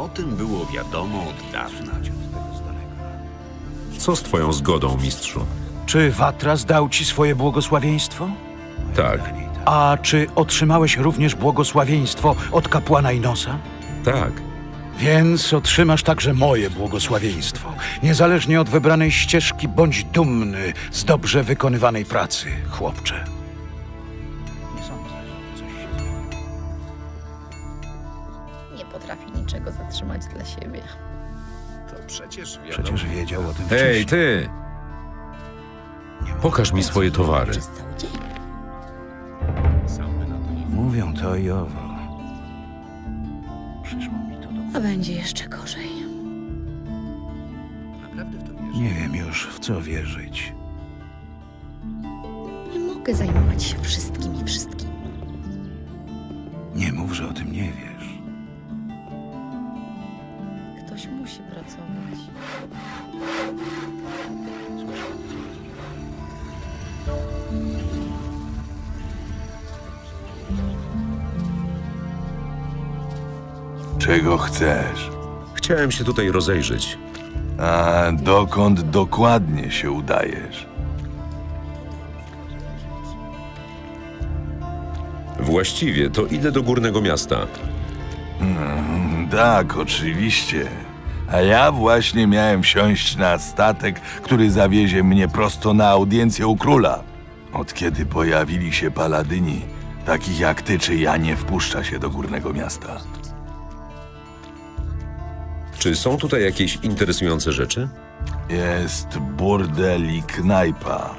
O tym było wiadomo od dawna. Co z twoją zgodą, mistrzu? Czy Vatras dał ci swoje błogosławieństwo? Tak. A czy otrzymałeś również błogosławieństwo od kapłana Inosa? Tak. Więc otrzymasz także moje błogosławieństwo. Niezależnie od wybranej ścieżki, bądź dumny z dobrze wykonywanej pracy, chłopcze. Nie potrafi niczego zatrzymać dla siebie. To przecież wiedział o tym wcześniej. Hej, ty! Pokaż mi swoje towary. Mówią to i owo. A będzie jeszcze gorzej. Naprawdę w to wierzę. Nie wiem już, w co wierzyć. Nie mogę zajmować się wszystkim i wszystkim. Nie mów, że o tym nie wiesz. Ktoś musi pracować. Czego chcesz? Chciałem się tutaj rozejrzeć. A dokąd dokładnie się udajesz? Właściwie to idę do Górnego Miasta. Tak, oczywiście. A ja właśnie miałem wsiąść na statek, który zawiezie mnie prosto na audiencję u króla. Od kiedy pojawili się paladyni, takich jak ty czy ja nie wpuszcza się do Górnego Miasta. Czy są tutaj jakieś interesujące rzeczy? Jest burdel i knajpa.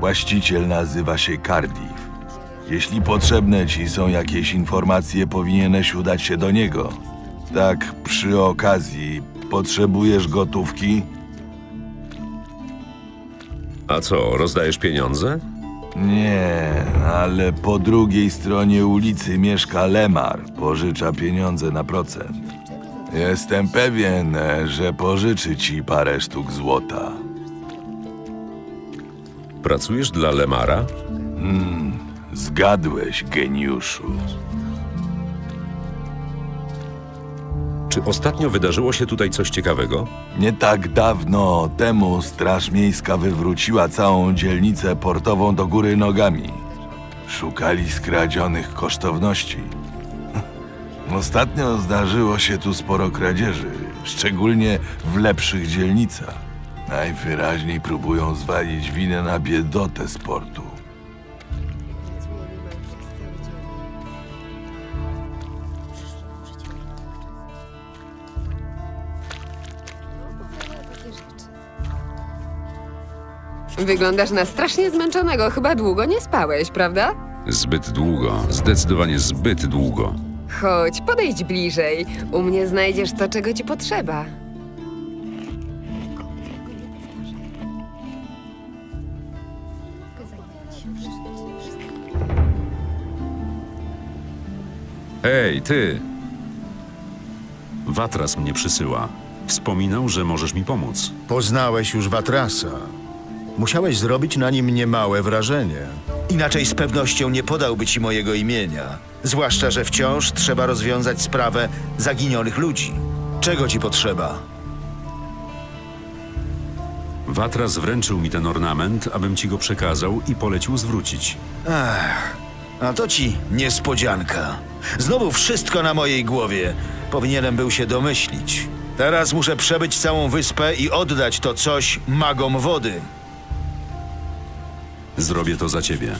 Właściciel nazywa się Cardiff. Jeśli potrzebne ci są jakieś informacje, powinieneś udać się do niego. Tak przy okazji, potrzebujesz gotówki? A co, rozdajesz pieniądze? Nie, ale po drugiej stronie ulicy mieszka Lemar. Pożycza pieniądze na procent. Jestem pewien, że pożyczy ci parę sztuk złota. Pracujesz dla Lemara? Zgadłeś, geniuszu. Czy ostatnio wydarzyło się tutaj coś ciekawego? Nie tak dawno temu Straż Miejska wywróciła całą dzielnicę portową do góry nogami. Szukali skradzionych kosztowności. Ostatnio zdarzyło się tu sporo kradzieży, szczególnie w lepszych dzielnicach. Najwyraźniej próbują zwalić winę na biedotę z portu. Wyglądasz na strasznie zmęczonego. Chyba długo nie spałeś, prawda? Zbyt długo. Zdecydowanie zbyt długo. Chodź, podejdź bliżej. U mnie znajdziesz to, czego ci potrzeba. Hej, ty! Vatras mnie przysyła. Wspominał, że możesz mi pomóc. Poznałeś już Vatrasa. Musiałeś zrobić na nim niemałe wrażenie. Inaczej z pewnością nie podałby ci mojego imienia. Zwłaszcza, że wciąż trzeba rozwiązać sprawę zaginionych ludzi. Czego ci potrzeba? Vatras wręczył mi ten ornament, abym ci go przekazał i polecił zwrócić. Ach, a to ci niespodzianka. Znowu wszystko na mojej głowie. Powinienem był się domyślić. Teraz muszę przebyć całą wyspę i oddać to coś magom wody. Zrobię to za ciebie.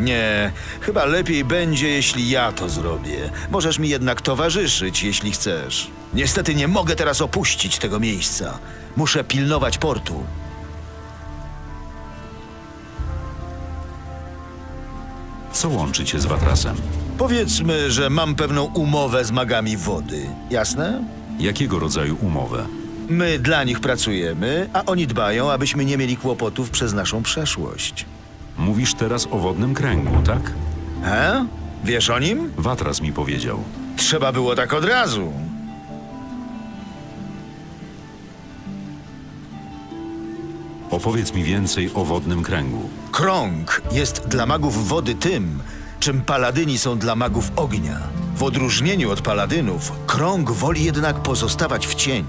Nie. Chyba lepiej będzie, jeśli ja to zrobię. Możesz mi jednak towarzyszyć, jeśli chcesz. Niestety nie mogę teraz opuścić tego miejsca. Muszę pilnować portu. Co łączy cię z Vatrasem? Powiedzmy, że mam pewną umowę z magami wody. Jasne? Jakiego rodzaju umowę? My dla nich pracujemy, a oni dbają, abyśmy nie mieli kłopotów przez naszą przeszłość. Mówisz teraz o Wodnym Kręgu, tak? Wiesz o nim? Vatras mi powiedział. Trzeba było tak od razu. Opowiedz mi więcej o Wodnym Kręgu. Krąg jest dla magów wody tym, czym paladyni są dla magów ognia. W odróżnieniu od paladynów, krąg woli jednak pozostawać w cieniu.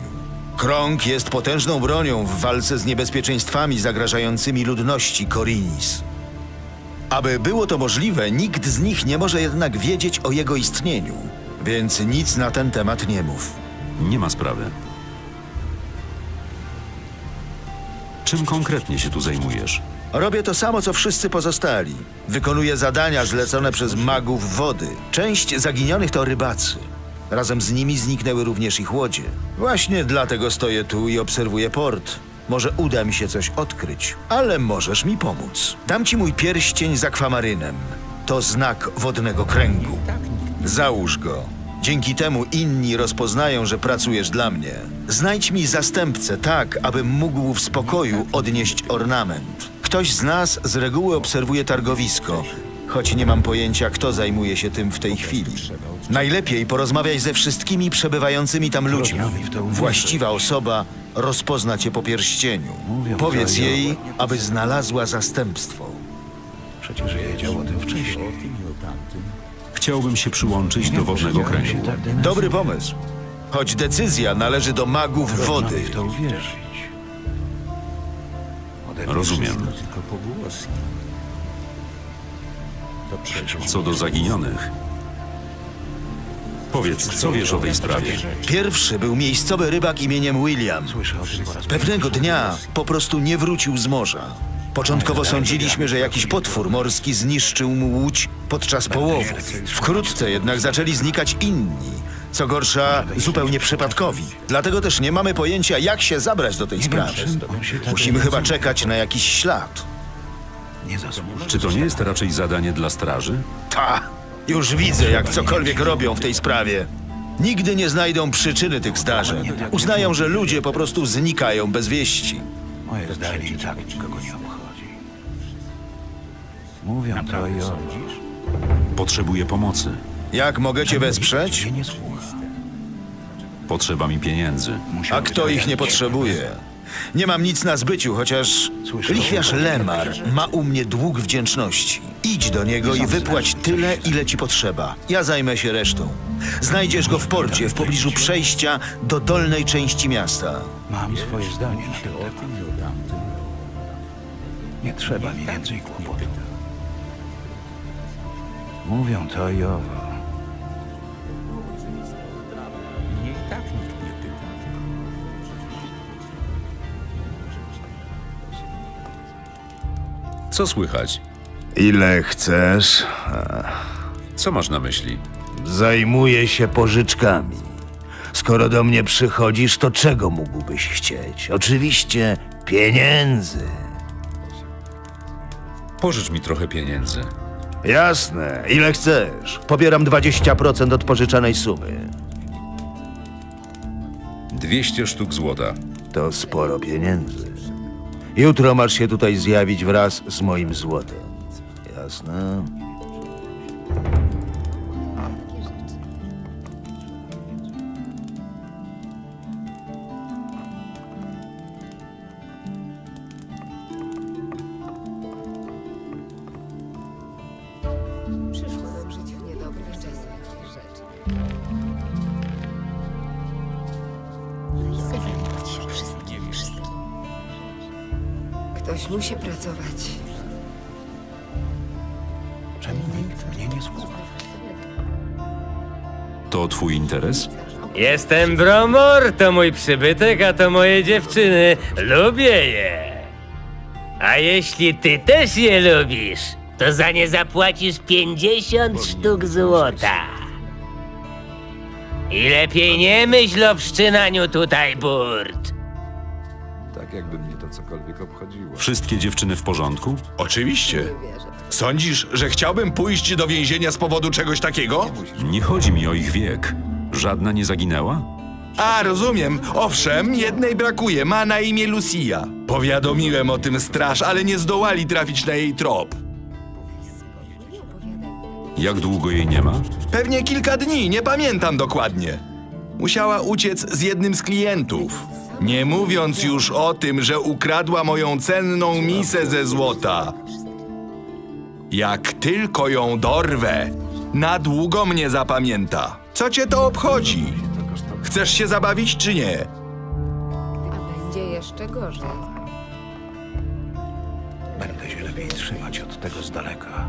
Krąg jest potężną bronią w walce z niebezpieczeństwami zagrażającymi ludności Khorinis. Aby było to możliwe, nikt z nich nie może jednak wiedzieć o jego istnieniu, więc nic na ten temat nie mów. Nie ma sprawy. Czym konkretnie się tu zajmujesz? Robię to samo, co wszyscy pozostali. Wykonuję zadania zlecone przez magów wody. Część zaginionych to rybacy. Razem z nimi zniknęły również ich łodzie. Właśnie dlatego stoję tu i obserwuję port. Może uda mi się coś odkryć, ale możesz mi pomóc. Dam ci mój pierścień z akwamarynem. To znak Wodnego Kręgu. Załóż go. Dzięki temu inni rozpoznają, że pracujesz dla mnie. Znajdź mi zastępcę tak, abym mógł w spokoju odnieść ornament. Ktoś z nas z reguły obserwuje targowisko, choć nie mam pojęcia, kto zajmuje się tym w tej chwili. Najlepiej porozmawiaj ze wszystkimi przebywającymi tam ludźmi. Właściwa osoba rozpozna cię po pierścieniu. Powiedz jej, aby znalazła zastępstwo. Przecież wiedział o tym wcześniej. Chciałbym się przyłączyć do Wodnego Kręgu. Dobry pomysł, choć decyzja należy do magów wody. Rozumiem. Co do zaginionych, powiedz, co wiesz o tej sprawie? Pierwszy był miejscowy rybak imieniem William. Pewnego dnia po prostu nie wrócił z morza. Początkowo sądziliśmy, że jakiś potwór morski zniszczył mu łódź podczas połowów. Wkrótce jednak zaczęli znikać inni. Co gorsza, zupełnie przypadkowi. Dlatego też nie mamy pojęcia, jak się zabrać do tej sprawy. Musimy chyba czekać na jakiś ślad. Czy to nie jest raczej zadanie dla straży? Ta! Już widzę, jak cokolwiek robią w tej sprawie. Nigdy nie znajdą przyczyny tych zdarzeń. Uznają, że ludzie po prostu znikają bez wieści. Moje zdanie i tak nikogo nie obchodzi. Mówią to i o... Potrzebuję pomocy. Jak mogę cię wesprzeć? Potrzeba mi pieniędzy. A kto ich nie potrzebuje? Nie mam nic na zbyciu, chociaż lichwiarz Lemar ma u mnie dług wdzięczności. Idź do niego i wypłać tyle, ile ci potrzeba. Ja zajmę się resztą. Znajdziesz go w porcie, w pobliżu przejścia do dolnej części miasta. Mam swoje zdanie na ten temat. Nie trzeba mi więcej kłopotów. Mówią to i owo. Co słychać? Ile chcesz? Co masz na myśli? Zajmuję się pożyczkami. Skoro do mnie przychodzisz, to czego mógłbyś chcieć? Oczywiście pieniędzy. Pożycz mi trochę pieniędzy. Jasne, ile chcesz? Pobieram 20% od pożyczanej sumy. 200 sztuk złota. To sporo pieniędzy. Jutro masz się tutaj zjawić wraz z moim złotem. Jasne? Musi pracować. Czemu nikt mnie nie słucha? To twój interes? Jestem Bromor, to mój przybytek, a to moje dziewczyny. Lubię je. A jeśli ty też je lubisz, to za nie zapłacisz 50 sztuk złota. I lepiej nie myśl o wszczynaniu tutaj burt. Tak jakby mnie to cokolwiek obchodziło. Wszystkie dziewczyny w porządku? Oczywiście. Sądzisz, że chciałbym pójść do więzienia z powodu czegoś takiego? Nie chodzi mi o ich wiek. Żadna nie zaginęła? A, rozumiem. Owszem, jednej brakuje. Ma na imię Lucia. Powiadomiłem o tym straż, ale nie zdołali trafić na jej trop. Jak długo jej nie ma? Pewnie kilka dni. Nie pamiętam dokładnie. Musiała uciec z jednym z klientów. Nie mówiąc już o tym, że ukradła moją cenną misę ze złota. Jak tylko ją dorwę, Na długo mnie zapamięta. Co cię to obchodzi? Chcesz się zabawić, czy nie? A będzie jeszcze gorzej. Będę się lepiej trzymać od tego z daleka.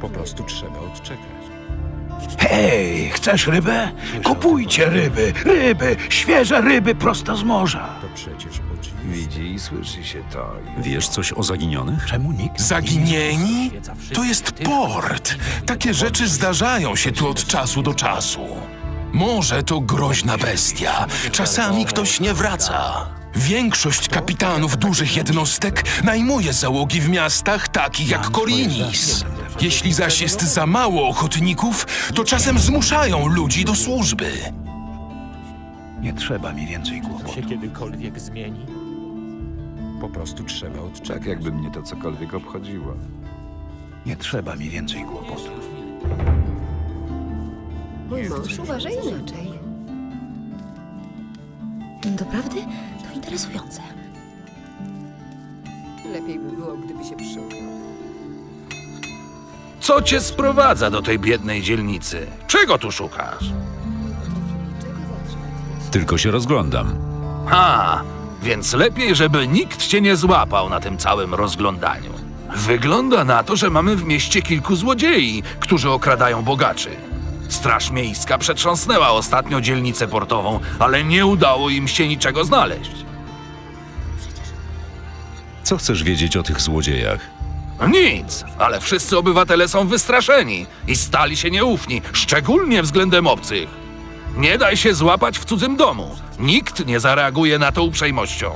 Po prostu trzeba odczekać. Hej, chcesz rybę? Kupujcie ryby! Ryby! Świeże ryby prosto z morza! To przecież oczywiście. Widzi i słyszy się to. Wiesz coś o zaginionych? Czemu nikt? Zaginieni? To jest port! Takie rzeczy zdarzają się tu od czasu do czasu. Morze to groźna bestia. Czasami ktoś nie wraca. Większość kapitanów dużych jednostek najmuje załogi w miastach takich jak Khorinis. Jeśli zaś jest za mało ochotników, to czasem zmuszają ludzi do służby. Nie trzeba mi więcej kłopotów. Się kiedykolwiek zmieni? Po prostu trzeba odczekać. Tak jakby mnie to cokolwiek obchodziło. Nie trzeba mi więcej kłopotów. Mój mąż uważa inaczej. Doprawdy? To interesujące. Lepiej by było, gdyby się przyłknął. Co cię sprowadza do tej biednej dzielnicy? Czego tu szukasz? Tylko się rozglądam. Ha! Więc lepiej, żeby nikt cię nie złapał na tym całym rozglądaniu. Wygląda na to, że mamy w mieście kilku złodziei, którzy okradają bogaczy. Straż miejska przetrząsnęła ostatnio dzielnicę portową, ale nie udało im się niczego znaleźć. Co chcesz wiedzieć o tych złodziejach? Nic, ale wszyscy obywatele są wystraszeni i stali się nieufni, szczególnie względem obcych. Nie daj się złapać w cudzym domu. Nikt nie zareaguje na to uprzejmością.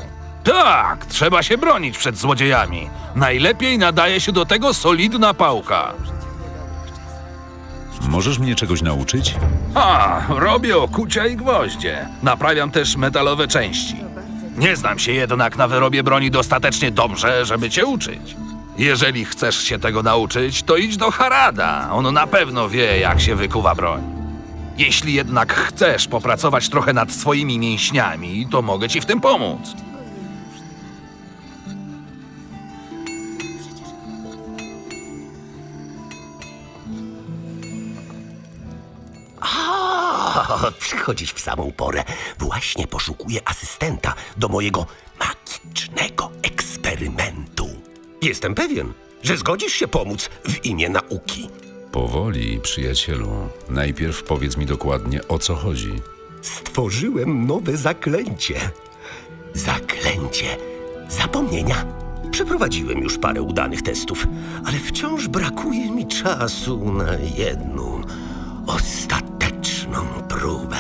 Tak, trzeba się bronić przed złodziejami. Najlepiej nadaje się do tego solidna pałka. Możesz mnie czegoś nauczyć? A, robię okucia i gwoździe. Naprawiam też metalowe części. Nie znam się jednak na wyrobie broni dostatecznie dobrze, żeby cię uczyć. Jeżeli chcesz się tego nauczyć, to idź do Harada. On na pewno wie, jak się wykuwa broń. Jeśli jednak chcesz popracować trochę nad swoimi mięśniami, to mogę ci w tym pomóc. O, przychodzisz w samą porę. Właśnie poszukuję asystenta do mojego magicznego eksperymentu. Jestem pewien, że zgodzisz się pomóc w imię nauki. Powoli, przyjacielu. Najpierw powiedz mi dokładnie, o co chodzi. Stworzyłem nowe zaklęcie. Zaklęcie zapomnienia. Przeprowadziłem już parę udanych testów, ale wciąż brakuje mi czasu na jedną, ostateczną próbę.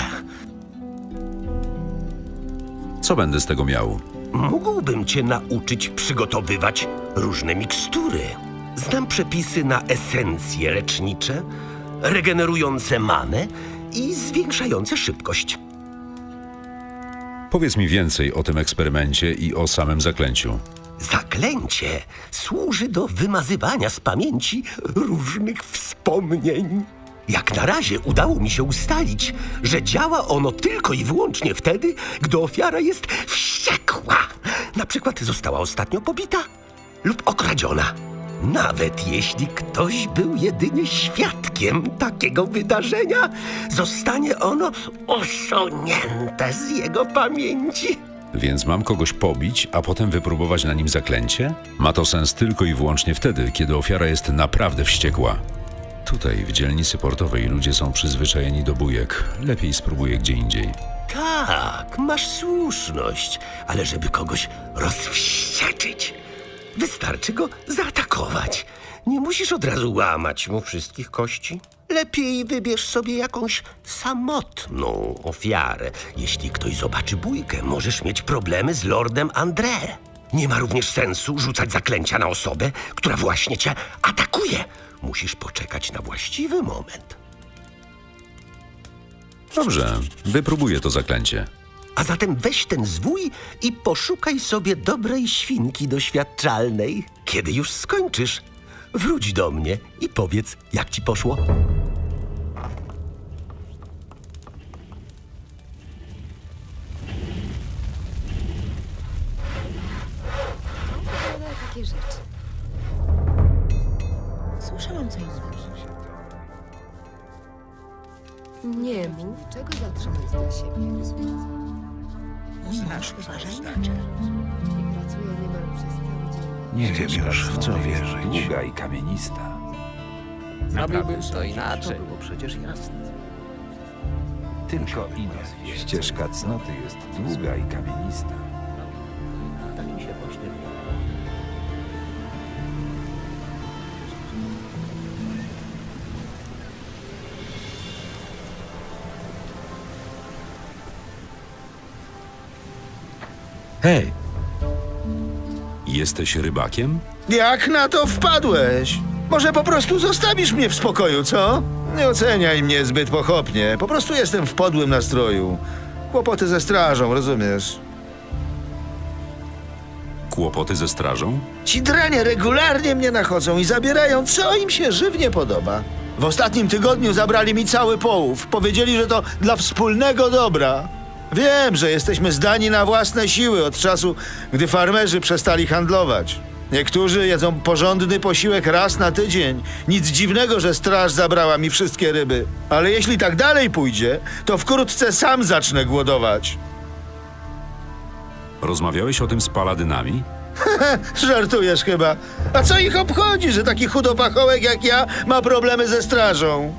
Co będę z tego miał? Mógłbym cię nauczyć przygotowywać różne mikstury. Znam przepisy na esencje lecznicze, regenerujące manę i zwiększające szybkość. Powiedz mi więcej o tym eksperymencie i o samym zaklęciu. Zaklęcie służy do wymazywania z pamięci różnych wspomnień. Jak na razie udało mi się ustalić, że działa ono tylko i wyłącznie wtedy, gdy ofiara jest wściekła. Na przykład została ostatnio pobita lub okradziona. Nawet jeśli ktoś był jedynie świadkiem takiego wydarzenia, zostanie ono usunięte z jego pamięci. Więc mam kogoś pobić, a potem wypróbować na nim zaklęcie? Ma to sens tylko i wyłącznie wtedy, kiedy ofiara jest naprawdę wściekła. Tutaj, w dzielnicy portowej, ludzie są przyzwyczajeni do bójek. Lepiej spróbuję gdzie indziej. Tak, masz słuszność, ale żeby kogoś rozwścieczyć, wystarczy go zaatakować. Nie musisz od razu łamać mu wszystkich kości. Lepiej wybierz sobie jakąś samotną ofiarę. Jeśli ktoś zobaczy bójkę, możesz mieć problemy z Lordem Andre. Nie ma również sensu rzucać zaklęcia na osobę, która właśnie cię atakuje. Musisz poczekać na właściwy moment. Dobrze, wypróbuję to zaklęcie. A zatem weź ten zwój i poszukaj sobie dobrej świnki doświadczalnej. Kiedy już skończysz, wróć do mnie i powiedz, jak ci poszło. Takie rzeczy. Słyszałam coś. Nie mów, czego zatrzymać dla siebie. Znasz znaczy. I pracuje niemal przez cały dzień. Nie wiem już w co wierzyć. Długa i kamienista. Zrobiłbym to inaczej. To było przecież jasne. Tylko inna. Ścieżka cnoty jest długa i kamienista. Tak mi się właśnie wydaje. Hej! Jesteś rybakiem? Jak na to wpadłeś? Może po prostu zostawisz mnie w spokoju, co? Nie oceniaj mnie zbyt pochopnie. Po prostu jestem w podłym nastroju. Kłopoty ze strażą, rozumiesz? Kłopoty ze strażą? Ci dranie regularnie mnie nachodzą i zabierają, co im się żywnie podoba. W ostatnim tygodniu zabrali mi cały połów. Powiedzieli, że to dla wspólnego dobra. Wiem, że jesteśmy zdani na własne siły od czasu, gdy farmerzy przestali handlować. Niektórzy jedzą porządny posiłek raz na tydzień. Nic dziwnego, że straż zabrała mi wszystkie ryby. Ale jeśli tak dalej pójdzie, to wkrótce sam zacznę głodować. Rozmawiałeś o tym z paladynami? Żartujesz chyba. A co ich obchodzi, że taki chudopachołek jak ja ma problemy ze strażą?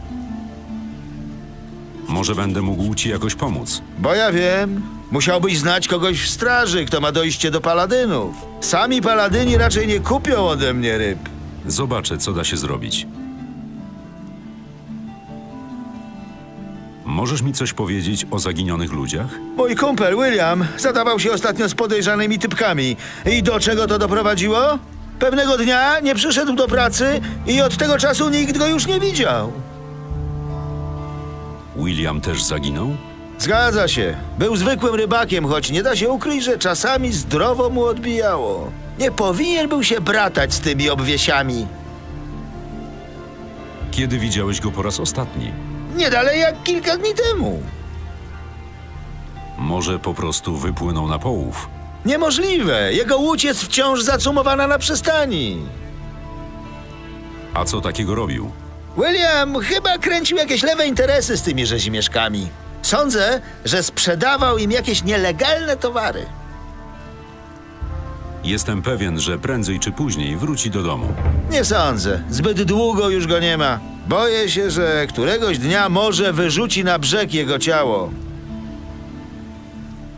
Może będę mógł ci jakoś pomóc? Bo ja wiem. Musiałbyś znać kogoś w straży, kto ma dojście do paladynów. Sami paladyni raczej nie kupią ode mnie ryb. Zobaczę, co da się zrobić. Możesz mi coś powiedzieć o zaginionych ludziach? Mój kumpel William zadawał się ostatnio z podejrzanymi typkami. I do czego to doprowadziło? Pewnego dnia nie przyszedł do pracy i od tego czasu nikt go już nie widział. William też zaginął? Zgadza się. Był zwykłym rybakiem, choć nie da się ukryć, że czasami zdrowo mu odbijało. Nie powinien był się bratać z tymi obwiesiami. Kiedy widziałeś go po raz ostatni? Nie dalej jak kilka dni temu. Może po prostu wypłynął na połów? Niemożliwe. Jego łódź jest wciąż zacumowana na przystani. A co takiego robił? William chyba kręcił jakieś lewe interesy z tymi rzezimieszkami. Sądzę, że sprzedawał im jakieś nielegalne towary. Jestem pewien, że prędzej czy później wróci do domu. Nie sądzę. Zbyt długo już go nie ma. Boję się, że któregoś dnia może wyrzuci na brzeg jego ciało.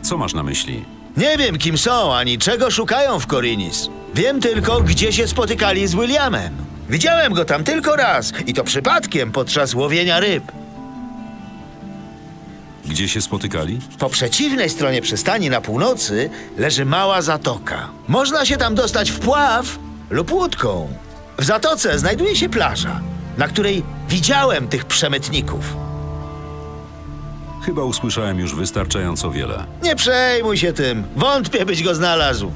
Co masz na myśli? Nie wiem, kim są, ani czego szukają w Khorinis. Wiem tylko, gdzie się spotykali z Williamem. Widziałem go tam tylko raz i to przypadkiem podczas łowienia ryb. Gdzie się spotykali? Po przeciwnej stronie przystani na północy leży mała zatoka. Można się tam dostać wpław lub łódką. W zatoce znajduje się plaża, na której widziałem tych przemytników. Chyba usłyszałem już wystarczająco wiele. Nie przejmuj się tym. Wątpię, byś go znalazł.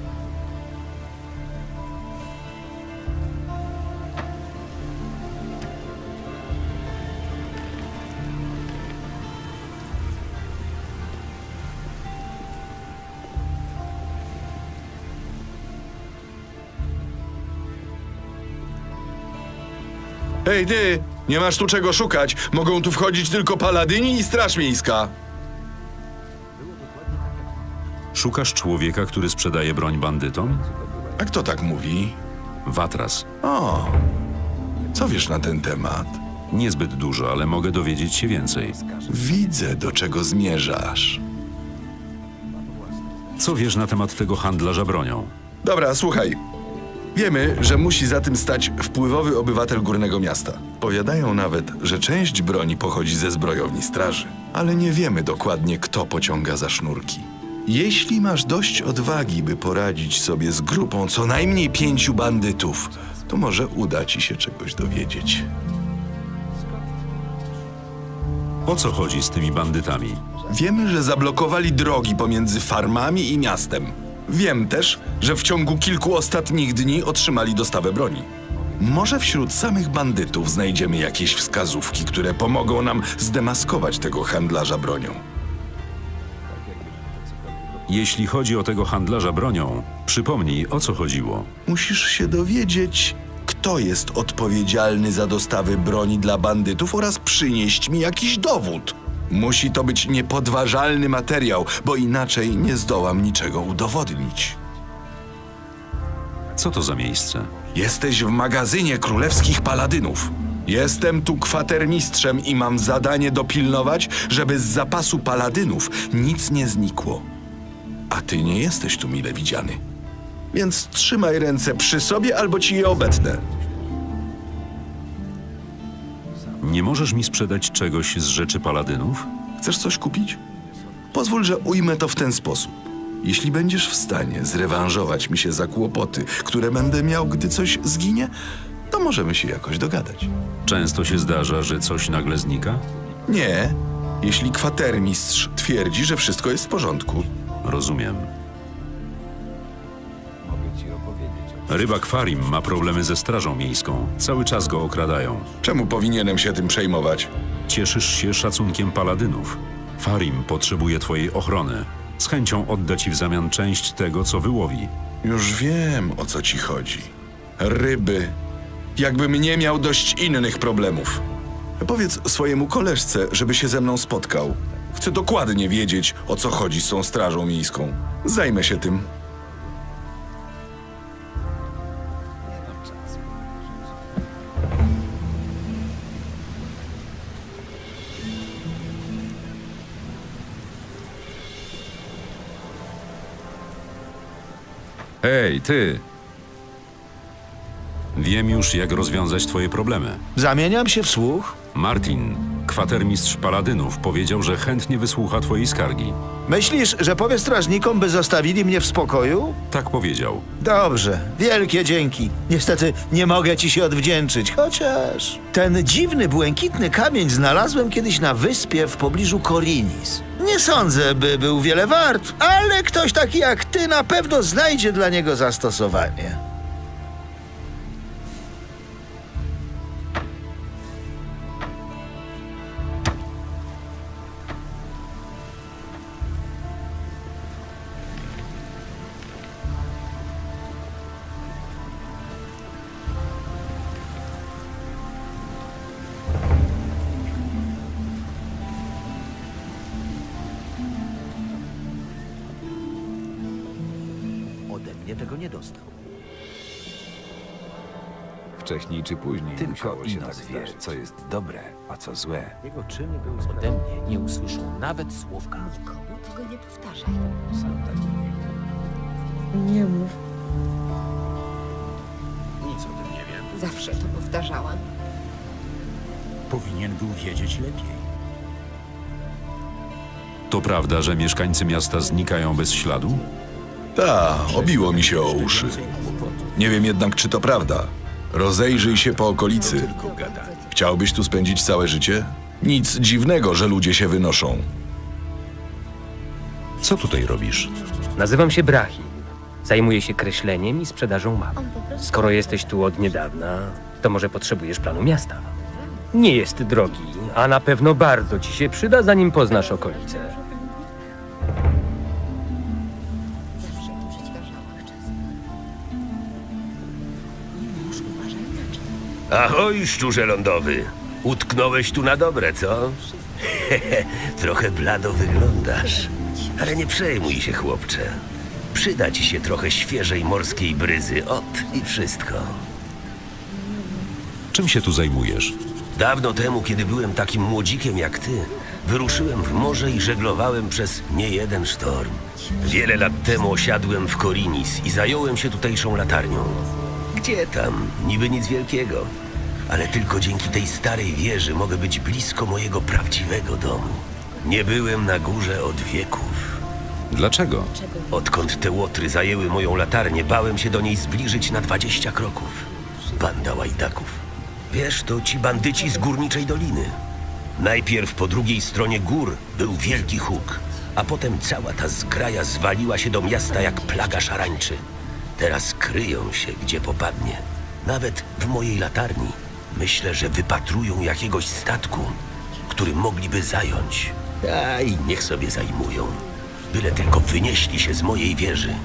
Hej ty, nie masz tu czego szukać. Mogą tu wchodzić tylko paladyni i straż miejska. Szukasz człowieka, który sprzedaje broń bandytom? A kto tak mówi? Vatras. O, co wiesz na ten temat? Niezbyt dużo, ale mogę dowiedzieć się więcej. Widzę, do czego zmierzasz. Co wiesz na temat tego handlarza bronią? Dobra, słuchaj. Wiemy, że musi za tym stać wpływowy obywatel górnego miasta. Powiadają nawet, że część broni pochodzi ze zbrojowni straży, ale nie wiemy dokładnie, kto pociąga za sznurki. Jeśli masz dość odwagi, by poradzić sobie z grupą co najmniej 5 bandytów, to może uda ci się czegoś dowiedzieć. O co chodzi z tymi bandytami? Wiemy, że zablokowali drogi pomiędzy farmami i miastem. Wiem też, że w ciągu kilku ostatnich dni otrzymali dostawę broni. Może wśród samych bandytów znajdziemy jakieś wskazówki, które pomogą nam zdemaskować tego handlarza bronią. Jeśli chodzi o tego handlarza bronią, przypomnij, o co chodziło. Musisz się dowiedzieć, kto jest odpowiedzialny za dostawy broni dla bandytów oraz przynieść mi jakiś dowód. Musi to być niepodważalny materiał, bo inaczej nie zdołam niczego udowodnić. Co to za miejsce? Jesteś w magazynie królewskich paladynów. Jestem tu kwatermistrzem i mam zadanie dopilnować, żeby z zapasu paladynów nic nie znikło. A ty nie jesteś tu mile widziany. Więc trzymaj ręce przy sobie, albo ci je obetnę. Nie możesz mi sprzedać czegoś z rzeczy paladynów? Chcesz coś kupić? Pozwól, że ujmę to w ten sposób. Jeśli będziesz w stanie zrewanżować mi się za kłopoty, które będę miał, gdy coś zginie, to możemy się jakoś dogadać. Często się zdarza, że coś nagle znika? Nie, jeśli kwatermistrz twierdzi, że wszystko jest w porządku. Rozumiem. Rybak Farim ma problemy ze strażą miejską. Cały czas go okradają. Czemu powinienem się tym przejmować? Cieszysz się szacunkiem paladynów. Farim potrzebuje twojej ochrony. Z chęcią odda ci w zamian część tego, co wyłowi. Już wiem, o co ci chodzi. Ryby. Jakbym nie miał dość innych problemów. Powiedz swojemu koleżce, żeby się ze mną spotkał. Chcę dokładnie wiedzieć, o co chodzi z tą strażą miejską. Zajmę się tym. Hej, ty! Wiem już, jak rozwiązać twoje problemy. Zamieniam się w słuch. Martin, kwatermistrz paladynów, powiedział, że chętnie wysłucha twojej skargi. Myślisz, że powie strażnikom, by zostawili mnie w spokoju? Tak powiedział. Dobrze, wielkie dzięki. Niestety nie mogę ci się odwdzięczyć, chociaż... Ten dziwny, błękitny kamień znalazłem kiedyś na wyspie w pobliżu Khorinis. Nie sądzę, by był wiele wart, ale ktoś taki jak ty na pewno znajdzie dla niego zastosowanie. Wcześniej czy później tylko Inos wie, co jest dobre, a co złe. Jego czyny były ode mnie, nie usłyszą nawet słówka. Nikomu tego nie powtarzaj. Sam tak nie mów. Nic o tym nie wiem. Zawsze to powtarzałam. Powinien był wiedzieć lepiej. To prawda, że mieszkańcy miasta znikają bez śladu? Ta, obiło mi się o uszy. Nie wiem jednak, czy to prawda. Rozejrzyj się po okolicy. Chciałbyś tu spędzić całe życie? Nic dziwnego, że ludzie się wynoszą. Co tutaj robisz? Nazywam się Brahi. Zajmuję się kreśleniem i sprzedażą map. Skoro jesteś tu od niedawna, to może potrzebujesz planu miasta. Nie jest drogi, a na pewno bardzo ci się przyda, zanim poznasz okolice. Ahoj, szczurze lądowy. Utknąłeś tu na dobre, co? Trochę blado wyglądasz. Ale nie przejmuj się, chłopcze. Przyda ci się trochę świeżej morskiej bryzy. Ot i wszystko. Czym się tu zajmujesz? Dawno temu, kiedy byłem takim młodzikiem jak ty, wyruszyłem w morze i żeglowałem przez niejeden sztorm. Wiele lat temu osiadłem w Khorinis i zająłem się tutejszą latarnią. Gdzie tam? Niby nic wielkiego. Ale tylko dzięki tej starej wieży mogę być blisko mojego prawdziwego domu. Nie byłem na górze od wieków. Dlaczego? Odkąd te łotry zajęły moją latarnię, bałem się do niej zbliżyć na 20 kroków. Banda łajdaków. Wiesz, to ci bandyci z Górniczej Doliny. Najpierw po drugiej stronie gór był wielki huk, a potem cała ta zgraja zwaliła się do miasta jak plaga szarańczy. Teraz kryją się, gdzie popadnie. Nawet w mojej latarni. Myślę, że wypatrują jakiegoś statku, który mogliby zająć. A i niech sobie zajmują. Byle tylko wynieśli się z mojej wieży.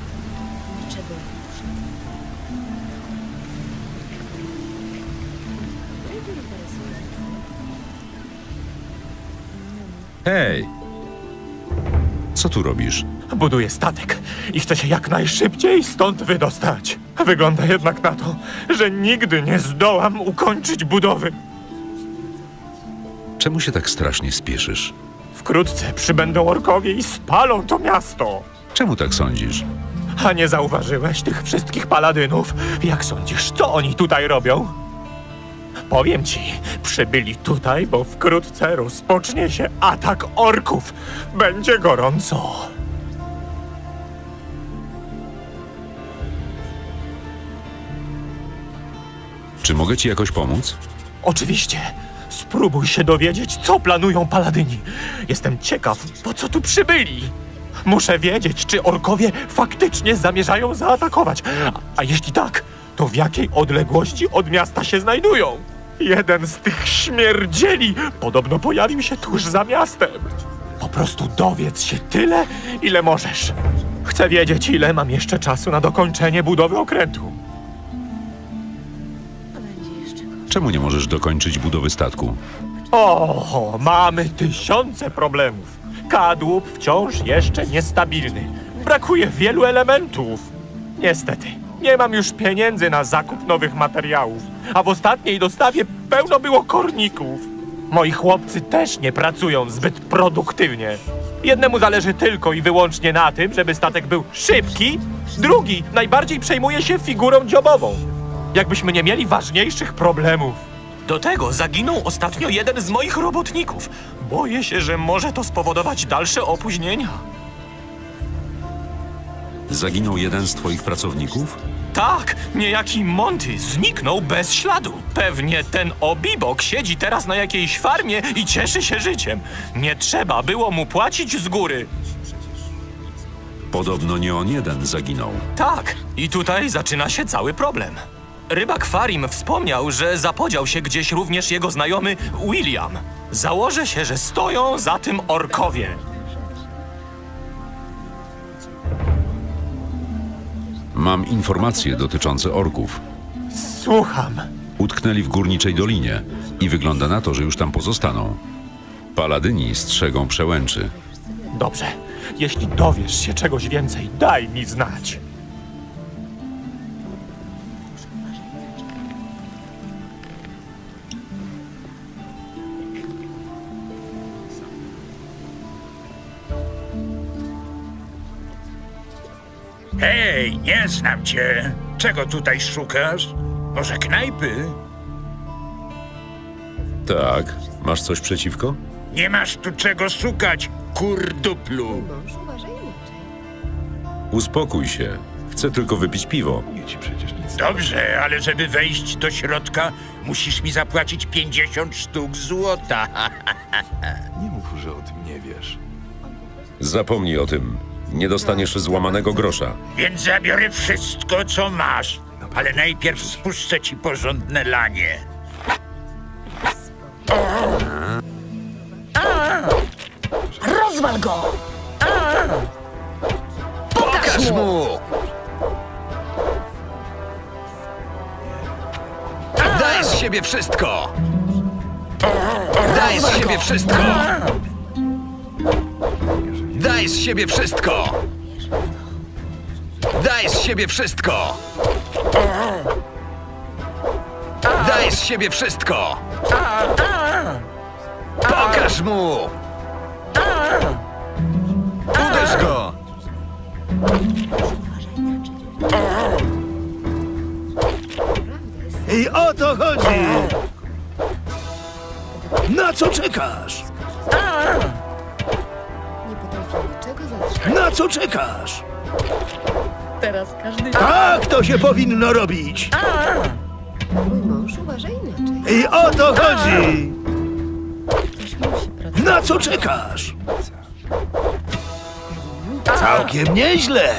Hej! Co tu robisz? Buduję statek i chcę się jak najszybciej stąd wydostać. Wygląda jednak na to, że nigdy nie zdołam ukończyć budowy. Czemu się tak strasznie spieszysz? Wkrótce przybędą orkowie i spalą to miasto. Czemu tak sądzisz? A nie zauważyłeś tych wszystkich paladynów? Jak sądzisz, co oni tutaj robią? Powiem ci, przybyli tutaj, bo wkrótce rozpocznie się atak orków. Będzie gorąco. Czy mogę ci jakoś pomóc? Oczywiście. Spróbuj się dowiedzieć, co planują paladyni. Jestem ciekaw, po co tu przybyli. Muszę wiedzieć, czy orkowie faktycznie zamierzają zaatakować. A jeśli tak, to w jakiej odległości od miasta się znajdują? Jeden z tych śmierdzieli podobno pojawił się tuż za miastem. Po prostu dowiedz się tyle, ile możesz. Chcę wiedzieć, ile mam jeszcze czasu na dokończenie budowy okrętu. Czemu nie możesz dokończyć budowy statku? O, mamy tysiące problemów. Kadłub wciąż jeszcze niestabilny. Brakuje wielu elementów. Niestety, nie mam już pieniędzy na zakup nowych materiałów, a w ostatniej dostawie pełno było korników. Moi chłopcy też nie pracują zbyt produktywnie. Jednemu zależy tylko i wyłącznie na tym, żeby statek był szybki, drugi najbardziej przejmuje się figurą dziobową. Jakbyśmy nie mieli ważniejszych problemów. Do tego zaginął ostatnio jeden z moich robotników. Boję się, że może to spowodować dalsze opóźnienia. Zaginął jeden z twoich pracowników? Tak, niejaki Monty zniknął bez śladu. Pewnie ten obibok siedzi teraz na jakiejś farmie i cieszy się życiem. Nie trzeba było mu płacić z góry. Podobno nie on jeden zaginął. Tak, i tutaj zaczyna się cały problem. Rybak Farim wspomniał, że zapodział się gdzieś również jego znajomy William. Założę się, że stoją za tym orkowie. Mam informacje dotyczące orków. Słucham. Utknęli w Górniczej Dolinie i wygląda na to, że już tam pozostaną. Paladyni strzegą przełęczy. Dobrze. Jeśli dowiesz się czegoś więcej, daj mi znać. Hej, nie znam cię. Czego tutaj szukasz? Może knajpy? Tak. Masz coś przeciwko? Nie masz tu czego szukać, kurduplu. Uspokój się. Chcę tylko wypić piwo. Dobrze, ale żeby wejść do środka, musisz mi zapłacić 50 sztuk złota. Nie mów, że o tym nie wiesz. Zapomnij o tym. Nie dostaniesz złamanego grosza. Więc zabiorę wszystko, co masz. Ale najpierw spuszczę ci porządne lanie. Rozwal go! Pokaż mu! Daj z siebie wszystko! Daj z siebie wszystko! Daj z siebie wszystko! Daj z siebie wszystko! Daj z siebie wszystko! Pokaż mu! Uderz go! I o to chodzi! Na co czekasz? Na co czekasz? Teraz każdy... Tak to się powinno robić! Mój mąż uważa inaczej. I o to chodzi! Na co czekasz? Całkiem nieźle!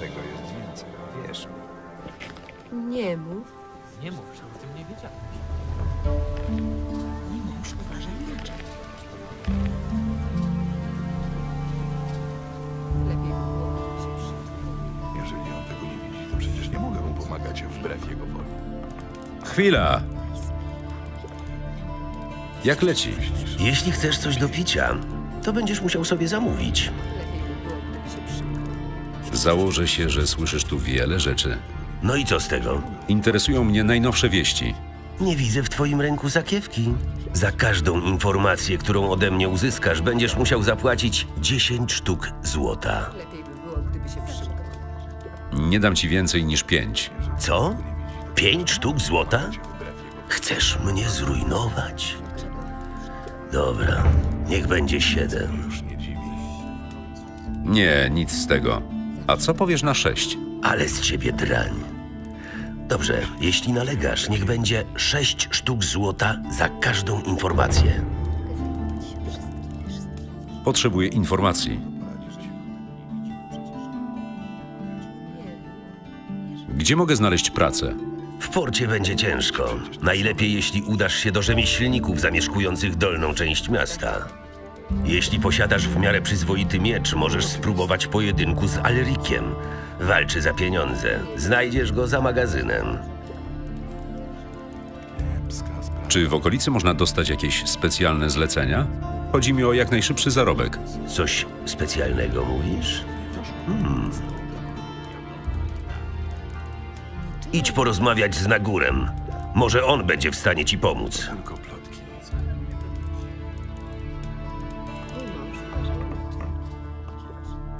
Tego jest więcej, wierz mi. Nie mów. Nie mów, że o tym nie wiedziałem. Wbrew jego woli. Chwila! Jak leci? Jeśli chcesz coś do picia, to będziesz musiał sobie zamówić. Założę się, że słyszysz tu wiele rzeczy. No i co z tego? Interesują mnie najnowsze wieści. Nie widzę w twoim ręku sakiewki. Za każdą informację, którą ode mnie uzyskasz, będziesz musiał zapłacić 10 sztuk złota. Nie dam ci więcej niż 5. Co? 5 sztuk złota? Chcesz mnie zrujnować? Dobra, niech będzie 7. Nie, nic z tego. A co powiesz na 6? Ale z ciebie drań. Dobrze, jeśli nalegasz, niech będzie 6 sztuk złota za każdą informację. Potrzebuję informacji. Gdzie mogę znaleźć pracę? W porcie będzie ciężko. Najlepiej, jeśli udasz się do rzemieślników zamieszkujących dolną część miasta. Jeśli posiadasz w miarę przyzwoity miecz, możesz spróbować pojedynku z Alrikiem. Walczy za pieniądze. Znajdziesz go za magazynem. Czy w okolicy można dostać jakieś specjalne zlecenia? Chodzi mi o jak najszybszy zarobek. Coś specjalnego mówisz? Idź porozmawiać z Nagurem. Może on będzie w stanie ci pomóc.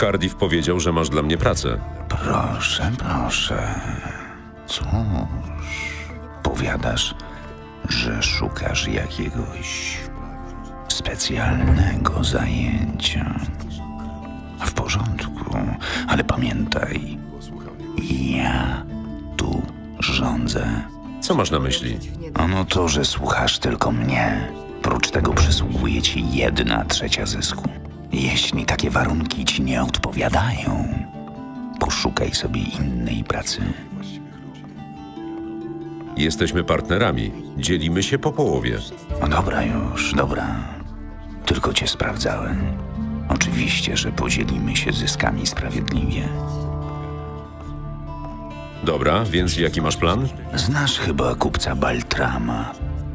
Cardiff powiedział, że masz dla mnie pracę. Proszę, proszę. Cóż, powiadasz, że szukasz jakiegoś specjalnego zajęcia. W porządku, ale pamiętaj, ja tu rządzę. Co masz na myśli? Ano to, że słuchasz tylko mnie. Prócz tego przysługuje ci 1/3 zysku. Jeśli takie warunki ci nie odpowiadają, poszukaj sobie innej pracy. Jesteśmy partnerami. Dzielimy się po połowie. No dobra już, dobra. Tylko cię sprawdzałem. Oczywiście, że podzielimy się zyskami sprawiedliwie. Dobra, więc jaki masz plan? Znasz chyba kupca Baltrama.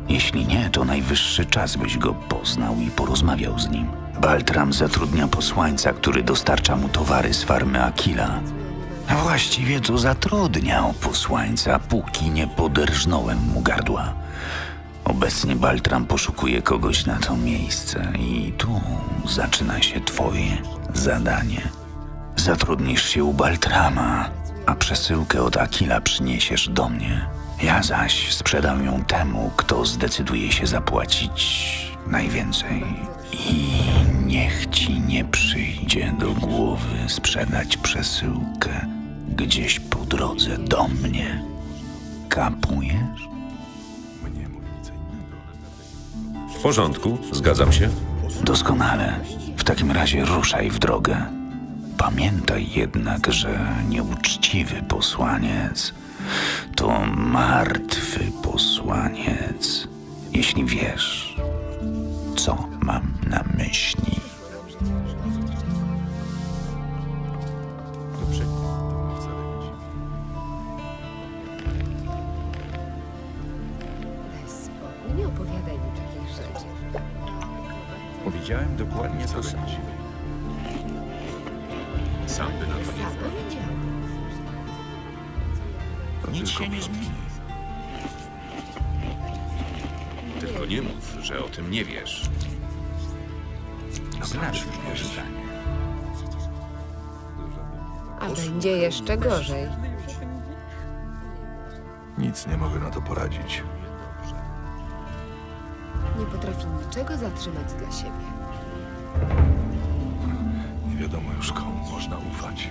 Jeśli nie, to najwyższy czas, byś go poznał i porozmawiał z nim. Baltram zatrudnia posłańca, który dostarcza mu towary z farmy Akila. A właściwie to zatrudniał posłańca, póki nie poderżnąłem mu gardła. Obecnie Baltram poszukuje kogoś na to miejsce i tu zaczyna się twoje zadanie. Zatrudnisz się u Baltrama, a przesyłkę od Akila przyniesiesz do mnie. Ja zaś sprzedam ją temu, kto zdecyduje się zapłacić najwięcej. I niech ci nie przyjdzie do głowy sprzedać przesyłkę gdzieś po drodze do mnie. Kapujesz? W porządku, zgadzam się. Doskonale. W takim razie ruszaj w drogę. Pamiętaj jednak, że nieuczciwy posłaniec to martwy posłaniec, jeśli wiesz, co mam na myśli. Nie opowiadaj mi takich rzeczy. Powiedziałem dokładnie co sądziłem. Sam by na to nie. Nic się nie zmieni. Tylko nie mów, że o tym nie wiesz. Znasz moje zdanie. A będzie jeszcze gorzej. Nic nie mogę na to poradzić. Nie potrafi niczego zatrzymać dla siebie. Nie wiadomo już, komu można ufać.